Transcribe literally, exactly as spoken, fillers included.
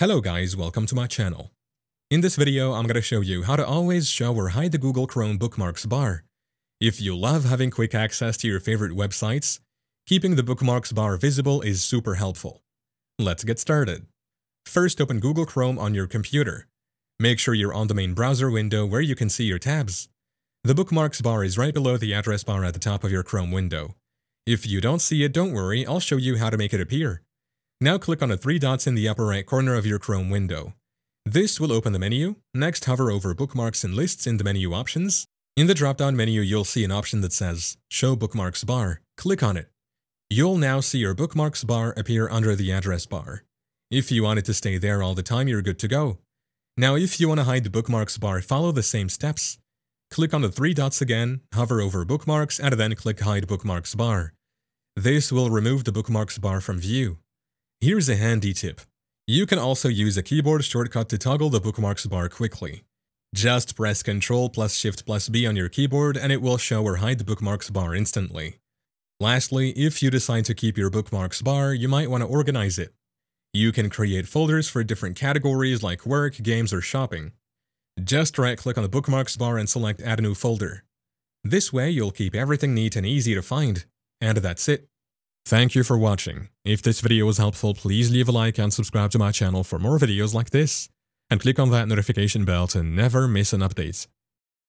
Hello guys, welcome to my channel. In this video, I'm gonna show you how to always show or hide the Google Chrome bookmarks bar. If you love having quick access to your favorite websites, keeping the bookmarks bar visible is super helpful. Let's get started. First, open Google Chrome on your computer. Make sure you're on the main browser window where you can see your tabs. The bookmarks bar is right below the address bar at the top of your Chrome window. If you don't see it, don't worry, I'll show you how to make it appear. Now click on the three dots in the upper right corner of your Chrome window. This will open the menu. Next, hover over Bookmarks and Lists in the menu options. In the drop-down menu, you'll see an option that says Show Bookmarks Bar. Click on it. You'll now see your bookmarks bar appear under the address bar. If you want it to stay there all the time, you're good to go. Now, if you want to hide the bookmarks bar, follow the same steps. Click on the three dots again, hover over Bookmarks, and then click Hide Bookmarks Bar. This will remove the bookmarks bar from view. Here's a handy tip. You can also use a keyboard shortcut to toggle the bookmarks bar quickly. Just press Ctrl plus Shift plus B on your keyboard and it will show or hide the bookmarks bar instantly. Lastly, if you decide to keep your bookmarks bar, you might want to organize it. You can create folders for different categories like work, games, or shopping. Just right-click on the bookmarks bar and select Add a New Folder. This way, you'll keep everything neat and easy to find. And that's it. Thank you for watching. If this video was helpful, please leave a like and subscribe to my channel for more videos like this. And click on that notification bell to never miss an update.